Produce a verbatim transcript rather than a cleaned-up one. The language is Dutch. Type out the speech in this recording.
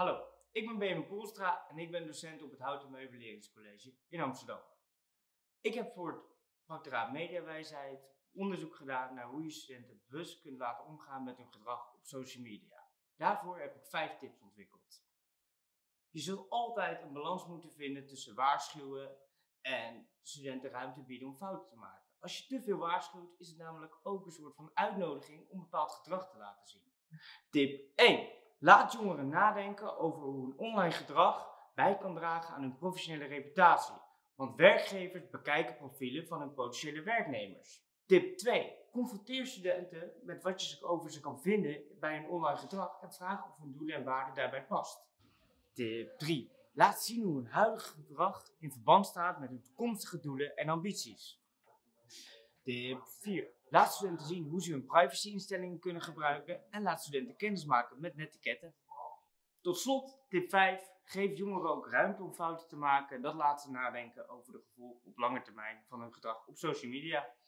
Hallo, ik ben Benjamin Koolstra en ik ben docent op het Hout- en Meubileringscollege in Amsterdam. Ik heb voor het Practoraat Mediawijsheid onderzoek gedaan naar hoe je studenten bewust kunt laten omgaan met hun gedrag op social media. Daarvoor heb ik vijf tips ontwikkeld. Je zult altijd een balans moeten vinden tussen waarschuwen en studenten ruimte bieden om fouten te maken. Als je te veel waarschuwt, is het namelijk ook een soort van uitnodiging om bepaald gedrag te laten zien. Tip één. Laat jongeren nadenken over hoe hun online gedrag bij kan dragen aan hun professionele reputatie. Want werkgevers bekijken profielen van hun potentiële werknemers. Tip twee. Confronteer studenten met wat je over ze kan vinden bij hun online gedrag en vraag of hun doelen en waarden daarbij past. Tip drie. Laat zien hoe hun huidige gedrag in verband staat met hun toekomstige doelen en ambities. Tip vier. Laat studenten zien hoe ze hun privacyinstellingen kunnen gebruiken en laat studenten kennis maken met netiketten. Tot slot, tip vijf. Geef jongeren ook ruimte om fouten te maken en dat laat ze nadenken over de gevolgen op lange termijn van hun gedrag op social media.